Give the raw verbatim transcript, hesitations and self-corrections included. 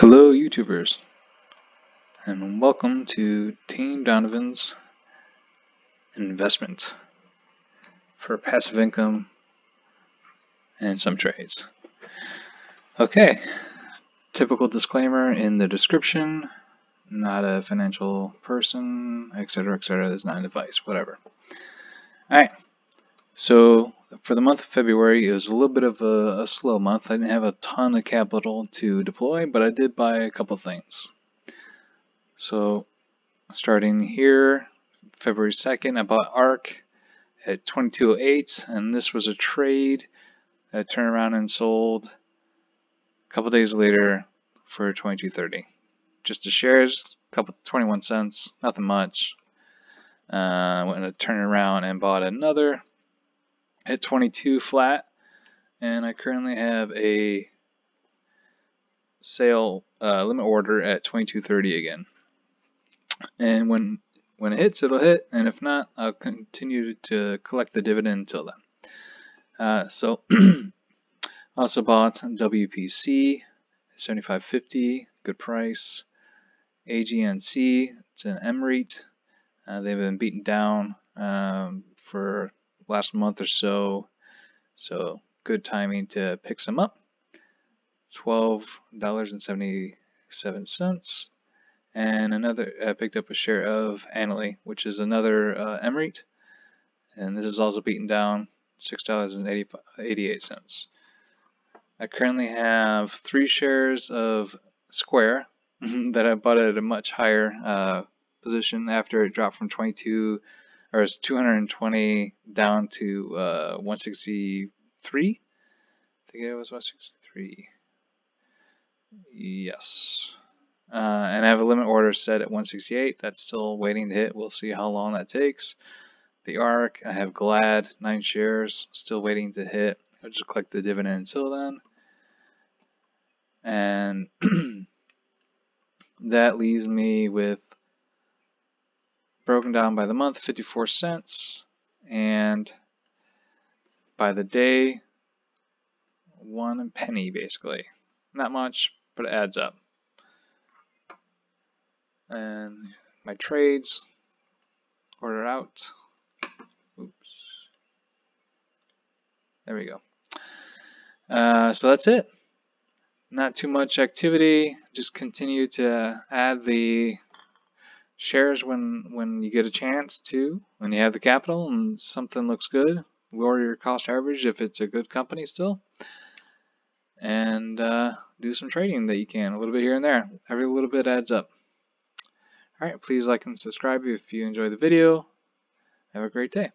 Hello YouTubers, and welcome to Team Donovan's investment for passive income and some trades. Okay, typical disclaimer in the description, not a financial person, et cetera, et cetera. There's not an advice, whatever. All right, so for the month of February, it was a little bit of a, a slow month. I didn't have a ton of capital to deploy, but I did buy a couple things. So starting here, February second, I bought A R C at twenty-two oh eight, and this was a trade that I turned around and sold a couple days later for twenty-two thirty. Just the shares, a couple twenty-one cents, nothing much. Uh, went to turn around and bought another at twenty-two flat, and I currently have a sale uh, limit order at twenty-two thirty again. And when when it hits, it'll hit, and if not, I'll continue to collect the dividend until then. Uh, so, also bought W P C at seventy-five fifty, good price. A G N C, it's an M REIT. Uh, they've been beaten down um, for last month or so, so good timing to pick some up. twelve dollars and seventy-seven cents, and another I picked up a share of Annaly, which is another uh, M REIT, and this is also beaten down, six dollars and eighty-eight cents. I currently have three shares of Square that I bought at a much higher uh, position after it dropped from twenty-two. Or it's two hundred twenty down to uh, one sixty-three. I think it was one sixty-three. Yes. Uh, and I have a limit order set at one sixty-eight. That's still waiting to hit. We'll see how long that takes. The A R C, I have GLAD, nine shares, still waiting to hit. I'll just collect the dividend until then. And that leaves me with, broken down by the month, fifty-four cents, and by the day, one penny basically. Not much, but it adds up. And my trades, order out. Oops. There we go. Uh, so that's it. Not too much activity, just continue to add the shares when when you get a chance to, when you have the capital and something looks good. Lower your cost average if it's a good company still, and uh, do some trading that you can, a little bit here and there. Every little bit adds up. All right, please like and subscribe if you enjoy the video. Have a great day.